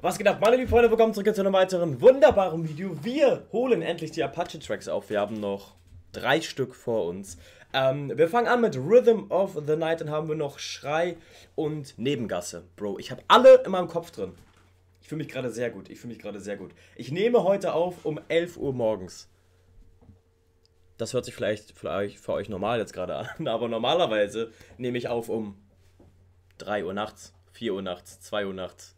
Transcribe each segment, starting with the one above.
Was geht ab, meine lieben Freunde, willkommen zurück zu einem weiteren wunderbaren Video. Wir holen endlich die Apache Tracks auf, wir haben noch 3 Stück vor uns. Wir fangen an mit Rhythm of the Night, dann haben wir noch Schrei und Nebengasse. Bro, ich habe alle in meinem Kopf drin. Ich fühle mich gerade sehr gut, ich fühle mich gerade sehr gut. Ich nehme heute auf um 11 Uhr morgens. Das hört sich vielleicht für euch normal jetzt gerade an, aber normalerweise nehme ich auf um 3 Uhr nachts, 4 Uhr nachts, 2 Uhr nachts.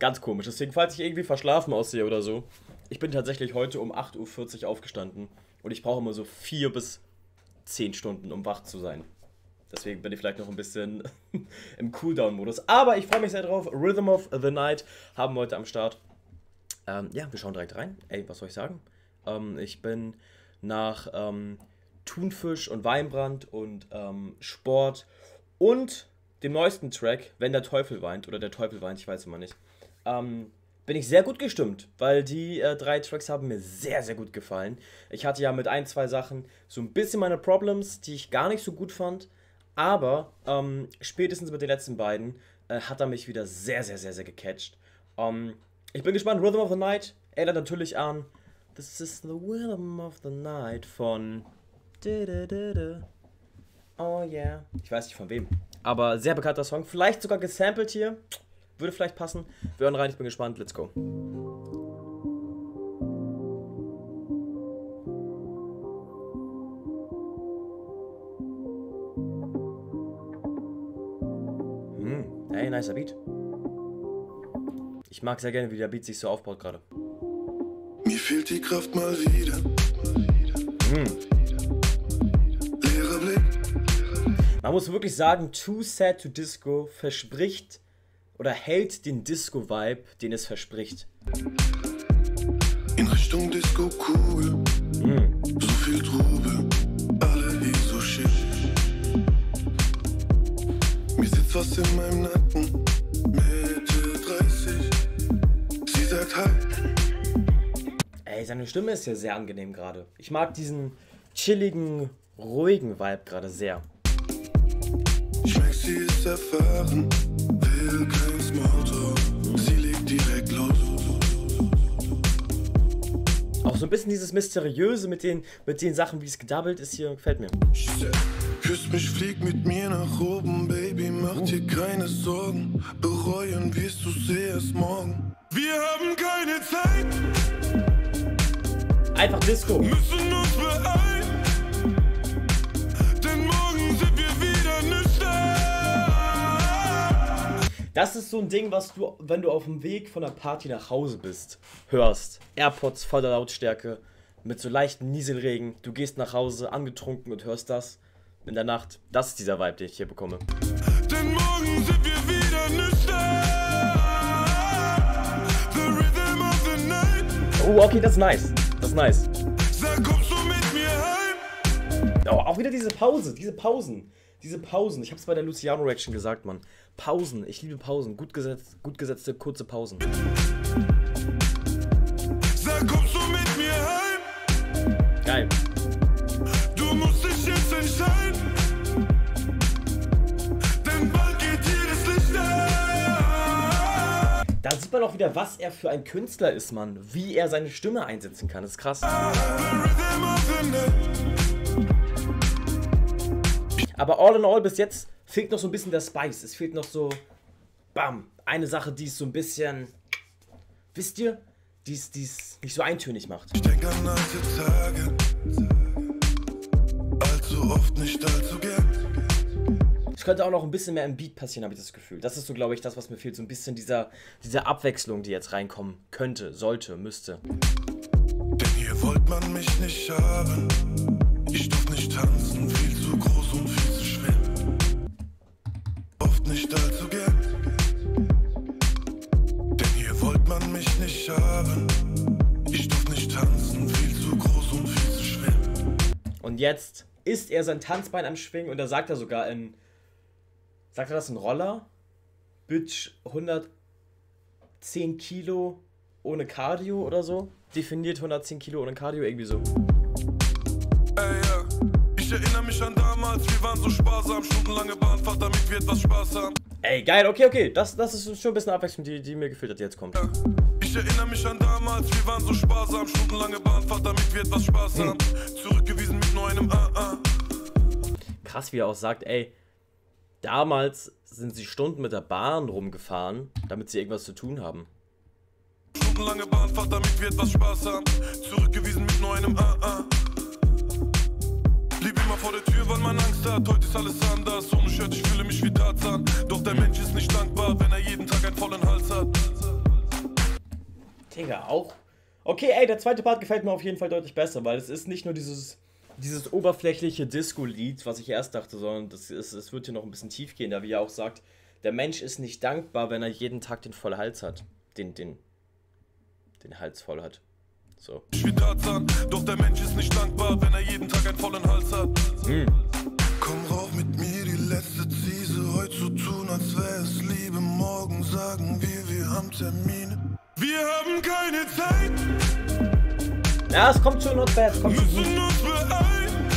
Ganz komisch, deswegen, falls ich irgendwie verschlafen aussehe oder so, ich bin tatsächlich heute um 8.40 Uhr aufgestanden und ich brauche immer so 4 bis 10 Stunden, um wach zu sein. Deswegen bin ich vielleicht noch ein bisschen im Cooldown-Modus. Aber ich freue mich sehr drauf, Rhythm of the Night haben wir heute am Start. Ja, wir schauen direkt rein. Ey, was soll ich sagen? Ich bin nach Thunfisch und Weinbrand und Sport und dem neuesten Track, Wenn der Teufel weint, oder Der Teufel weint, ich weiß immer nicht, bin ich sehr gut gestimmt, weil die 3 Tracks haben mir sehr, sehr gut gefallen. Ich hatte ja mit 1, 2 Sachen so ein bisschen meine Problems, die ich gar nicht so gut fand, aber spätestens mit den letzten beiden hat er mich wieder sehr, sehr, sehr, sehr gecatcht. Ich bin gespannt. Rhythm of the Night erinnert natürlich an This is the Rhythm of the Night von Oh yeah. Ich weiß nicht von wem, aber sehr bekannter Song, vielleicht sogar gesampelt hier. Würde vielleicht passen. Wir hören rein, ich bin gespannt. Let's go. Ey, nicer Beat. Ich mag sehr gerne, wie der Beat sich so aufbaut gerade. Mir fehlt die Kraft mal wieder. Leerer Blick. Man muss wirklich sagen, Too Sad to Disco verspricht oder hält den Disco-Vibe, den es verspricht. In Richtung Disco-Kugel, so viel Trubel, alle hier so schick. Mir sitzt was in meinem Nacken, Mitte 30, sie sagt hi. Ey, seine Stimme ist ja sehr angenehm gerade. Ich mag diesen chilligen, ruhigen Vibe gerade sehr. Ich merke, sie ist erfahren. Kein Smalltalk, sie legt direkt los. Auch so ein bisschen dieses Mysteriöse mit den Sachen, wie es gedabbelt ist hier, gefällt mir. Küss mich, flieg mit mir nach oben, Baby, mach dir keine Sorgen. Bereuen wirst du sehr erst morgen. Wir haben keine Zeit. Einfach Disco. Müssen uns beeilen, denn morgen sind wir wieder nüchtern. Das ist so ein Ding, was du, wenn du auf dem Weg von der Party nach Hause bist, hörst. AirPods voller Lautstärke, mit so leichten Nieselregen. Du gehst nach Hause, angetrunken, und hörst das in der Nacht. Das ist dieser Vibe, den ich hier bekomme. Denn morgen sind wir wieder nüchtern. The Rhythm of the Night. Oh, okay, das ist nice. Das ist nice. Sag, kommst du mit mir heim? Oh, auch wieder diese Pause, diese Pausen. Diese Pausen, ich hab's bei der Luciano Reaction gesagt, Mann. Pausen, ich liebe Pausen. Gut gesetzte, kurze Pausen. Sag, kommst du mit mir heim? Geil. Du musst dich jetzt entscheiden. Denn bald geht jedes Licht an. Da sieht man auch wieder, was er für ein Künstler ist, Mann. Wie er seine Stimme einsetzen kann. Das ist krass. Aber all in all, bis jetzt fehlt noch so ein bisschen der Spice. Es fehlt noch so, bam, eine Sache, die es so ein bisschen, wisst ihr, die es nicht so eintönig macht. Ich denke an alte Tage, allzu oft, nicht allzu gern. Es könnte auch noch ein bisschen mehr im Beat passieren, habe ich das Gefühl. Das ist so, glaube ich, das, was mir fehlt. So ein bisschen diese Abwechslung, die jetzt reinkommen könnte, sollte, müsste. Denn hier wollte man mich nicht haben. Ich durfte nicht tanzen, viel zu groß und viel zu schwer. Oft nicht allzu gern. Denn hier wollte man mich nicht haben. Ich durfte nicht tanzen, viel zu groß und viel zu schwer. Und jetzt ist er sein Tanzbein am Schwingen, und da sagt er sogar in... Sagt er das in Roller? Bitch, 110 Kilo ohne Cardio oder so? Definiert 110 Kilo ohne Cardio, irgendwie so. Ich erinnere mich an damals, wir waren so sparsam, stundenlange Bahnfahrt, damit wir etwas Spaß haben. Ey, geil, okay, das ist schon ein bisschen Abwechslung, die mir gefällt, dass die jetzt kommt. Ja. Ich erinnere mich an damals, wir waren so sparsam, stundenlange Bahnfahrt, damit wir etwas Spaß haben. Zurückgewiesen mit nur einem Krass, wie er auch sagt, ey, damals sind sie Stunden mit der Bahn rumgefahren, damit sie irgendwas zu tun haben. Stundenlange Bahnfahrt, damit wir etwas Spaß haben. Zurückgewiesen mit nur einem Blieb immer vor der Tür, weil man Angst hat. Heute ist alles anders. Ohne Shirt, ich fühle mich wie Tazahn. Doch der Mensch ist nicht dankbar, wenn er jeden Tag einen vollen Hals hat. Digga, auch. Okay, ey, der zweite Part gefällt mir auf jeden Fall deutlich besser, weil es ist nicht nur dieses oberflächliche Disco-Lied, was ich erst dachte, sondern es wird hier noch ein bisschen tief gehen, da wie er auch sagt, der Mensch ist nicht dankbar, wenn er jeden Tag den vollen Hals hat. Den Hals voll hat. So. Ich bin Tazahn, doch der Mensch ist nicht dankbar, wenn er jeden Tag einen vollen Hals hat. Komm rauf mit mir, die letzte Ziese, heute so tun, als wäre es Liebe. Morgen sagen wir haben Termine. Wir haben keine Zeit. Ja, es kommt schon not bad. Kommt müssen schon uns beeilen,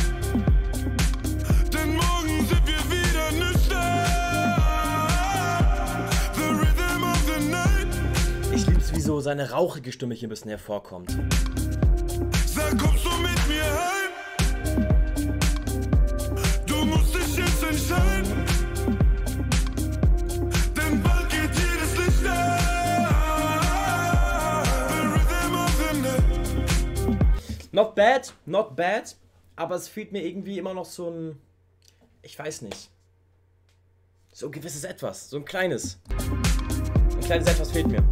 denn morgen sind wir wieder nüchtern. The Rhythm of the Night. Ich lieb's, wie so seine rauchige Stimme hier ein bisschen hervorkommt. Sag, kommst du mit mir heim? Denn bald geht jedes Licht an. Not bad, aber es fehlt mir irgendwie immer noch so ein, ich weiß nicht, so ein gewisses Etwas, so ein kleines Etwas fehlt mir.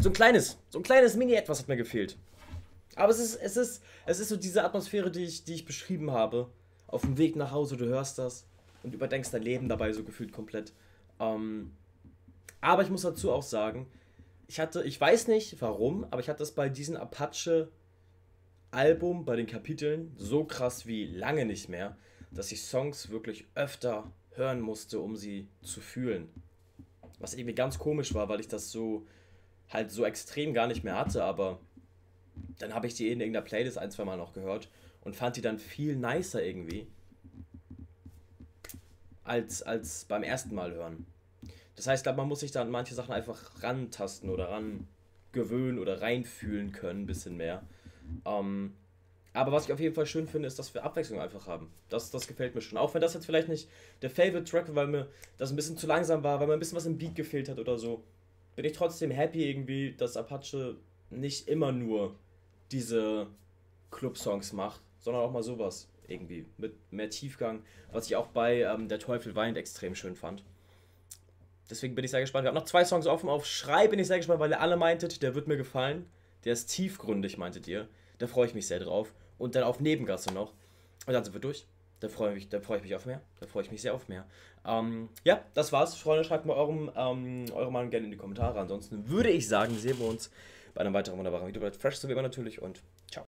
So ein kleines Mini-Etwas hat mir gefehlt. Aber es ist so diese Atmosphäre, die ich beschrieben habe. Auf dem Weg nach Hause, du hörst das und überdenkst dein Leben dabei so gefühlt komplett. Aber ich muss dazu auch sagen, ich weiß nicht warum, aber ich hatte das bei diesem Apache-Album, bei den Kapiteln, so krass wie lange nicht mehr, dass ich Songs wirklich öfter hören musste, um sie zu fühlen. Was irgendwie ganz komisch war, weil ich das so extrem gar nicht mehr hatte, aber dann habe ich die in irgendeiner Playlist ein, zwei Mal noch gehört. Und fand die dann viel nicer irgendwie, als beim ersten Mal hören. Das heißt, ich glaube, man muss sich da an manche Sachen einfach rantasten oder ran gewöhnen oder reinfühlen können, ein bisschen mehr. Aber was ich auf jeden Fall schön finde, ist, dass wir Abwechslung einfach haben. Das gefällt mir schon. Auch wenn das jetzt vielleicht nicht der Favorite Track war, weil mir das ein bisschen zu langsam war, weil mir ein bisschen was im Beat gefehlt hat oder so, bin ich trotzdem happy irgendwie, dass Apache nicht immer nur diese Club-Songs macht, sondern auch mal sowas irgendwie mit mehr Tiefgang, was ich auch bei Der Teufel weint extrem schön fand. Deswegen bin ich sehr gespannt. Wir haben noch 2 Songs offen. Auf Schrei bin ich sehr gespannt, weil ihr alle meintet, der wird mir gefallen. Der ist tiefgründig, meintet ihr. Da freue ich mich sehr drauf. Und dann auf Nebengasse noch. Und dann sind wir durch. Da freue ich mich auf mehr. Da freue ich mich sehr auf mehr. Ja, das war's. Freunde, schreibt mal eure Meinung gerne in die Kommentare. Ansonsten würde ich sagen, sehen wir uns bei einem weiteren wunderbaren Video. Bleibt fresh, so wie immer natürlich und ciao.